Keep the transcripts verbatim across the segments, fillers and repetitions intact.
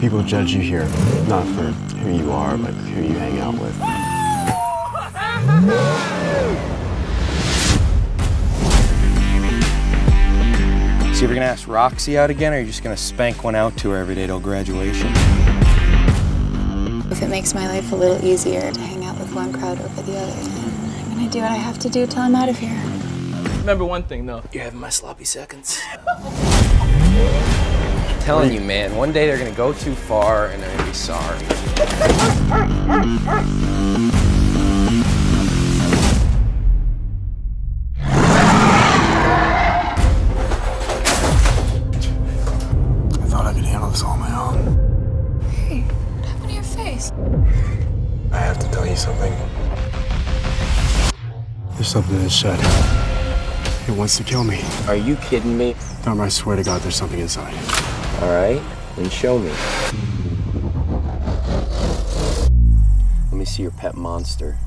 People judge you here, not for who you are, but who you hang out with. So if you're gonna ask Roxy out again, or are you just gonna spank one out to her every day till graduation? If it makes my life a little easier to hang out with one crowd over the other, then I'm gonna do what I have to do till I'm out of here. Remember one thing, though. You're having my sloppy seconds. I'm telling you, man, one day they're gonna go too far and they're gonna be sorry. I thought I could handle this all on my own. Hey, what happened to your face? I have to tell you something. There's something in the shed. It wants to kill me. Are you kidding me? Tom, I swear to God, there's something inside. All right, then show me. Let me see your pet monster.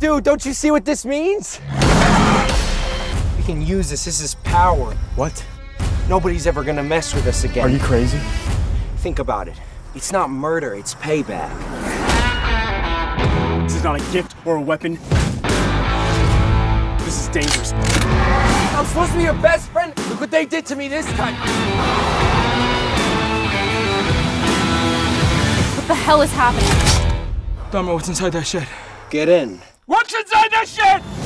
Dude, don't you see what this means? We can use this. This is power. What? Nobody's ever gonna mess with us again. Are you crazy? Think about it. It's not murder, it's payback. This is not a gift or a weapon. This is dangerous. I'm supposed to be your best friend. Look what they did to me this time. What the hell is happening? Dahmer, what's inside that shed? Get in. What's inside that shed?